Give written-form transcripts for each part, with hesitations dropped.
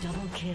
Double kill.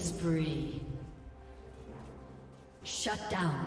Spree. Shut down.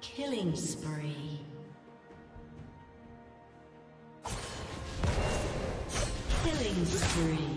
Killing spree. Killing spree.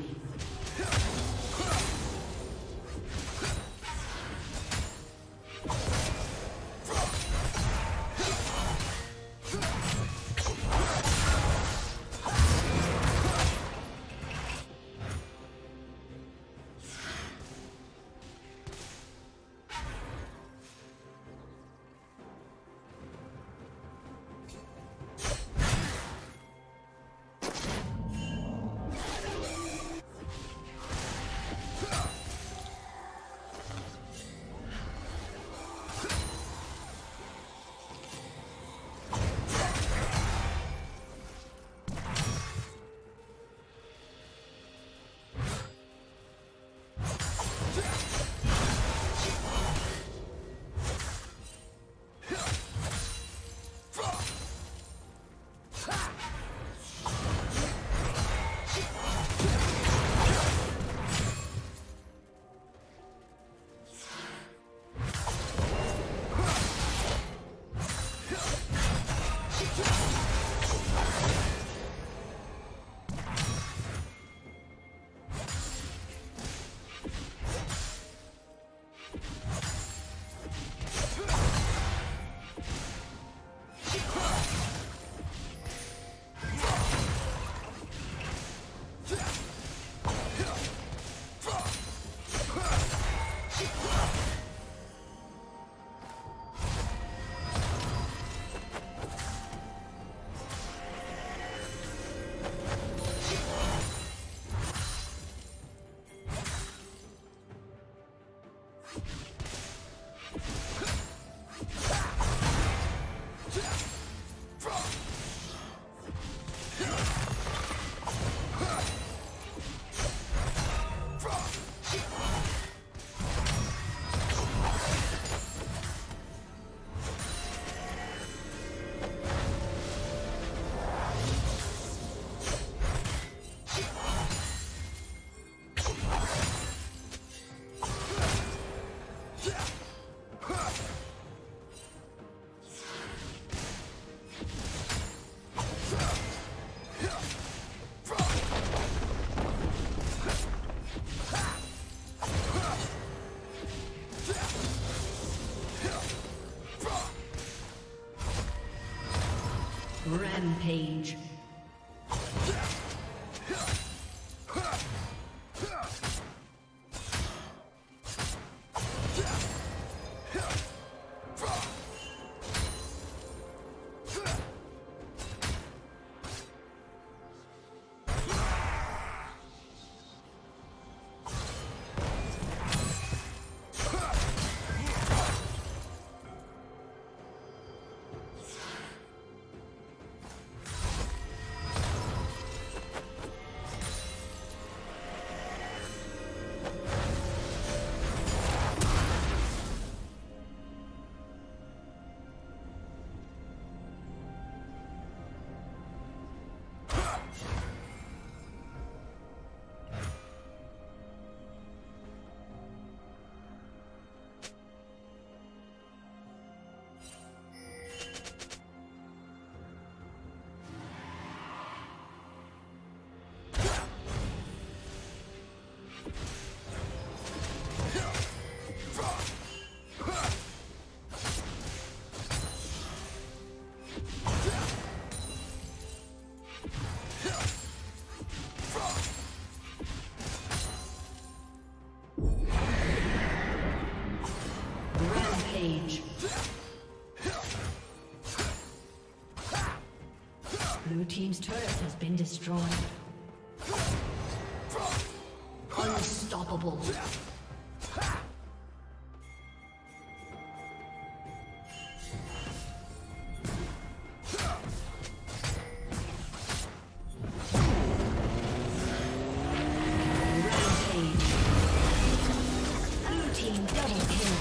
Rampage. Blue team's turret has been destroyed. Unstoppable. Rampage. Blue team double kill.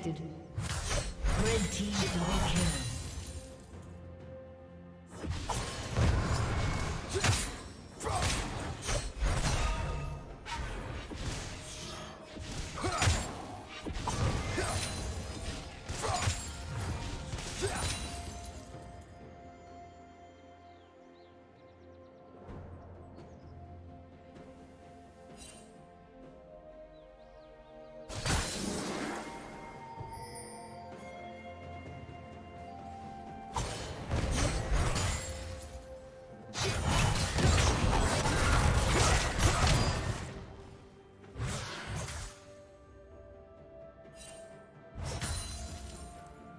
detected. Red team double kill.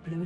Blue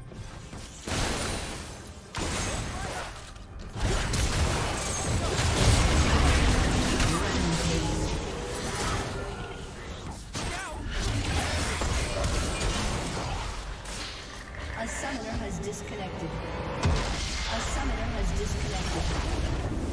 A summoner has disconnected.